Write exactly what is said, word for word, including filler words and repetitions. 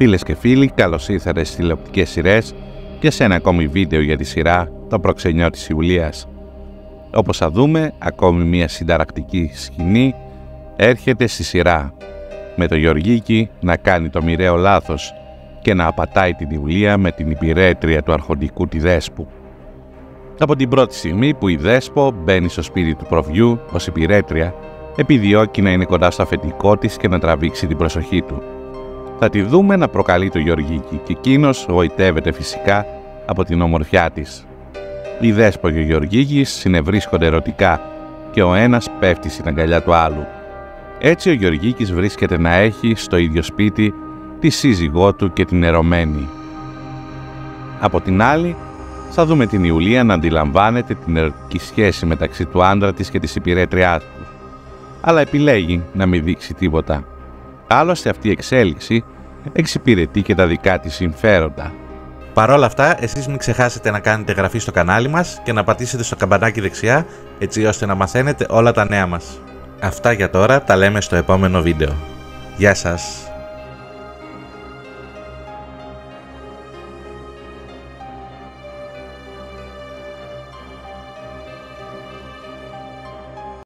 Φίλες και φίλοι, καλώς ήρθατε στις τηλεοπτικές σειρές και σε ένα ακόμη βίντεο για τη σειρά Το Προξενιό της Ιουλίας. Όπως θα δούμε, ακόμη μια συνταρακτική σκηνή έρχεται στη σειρά, με τον Γιωργίκη να κάνει το μοιραίο λάθος και να απατάει την Ιουλία με την υπηρέτρια του αρχοντικού τη Δέσπου. Από την πρώτη στιγμή που η Δέσπο μπαίνει στο σπίτι του προβιού ως υπηρέτρια, επιδιώκει να είναι κοντά στο αφεντικό της και να τραβήξει την προσοχή του. Θα τη δούμε να προκαλεί το Γιωργίκη και εκείνος γοητεύεται φυσικά από την ομορφιά της. Η Δέσπο και ο Γιωργίκης συνευρίσκονται ερωτικά και ο ένας πέφτει στην αγκαλιά του άλλου. Έτσι ο Γιωργίκης βρίσκεται να έχει στο ίδιο σπίτι τη σύζυγό του και την ερωμένη. Από την άλλη, θα δούμε την Ιουλία να αντιλαμβάνεται την ερωτική σχέση μεταξύ του άντρα της και της υπηρέτριάς του, αλλά επιλέγει να μην δείξει τίποτα. Άλλωστε αυτή η εξέλιξη εξυπηρετεί και τα δικά της συμφέροντα. Παρ' όλα αυτά, εσείς μην ξεχάσετε να κάνετε εγγραφή στο κανάλι μας και να πατήσετε στο καμπανάκι δεξιά, έτσι ώστε να μαθαίνετε όλα τα νέα μας. Αυτά για τώρα, τα λέμε στο επόμενο βίντεο. Γεια σας!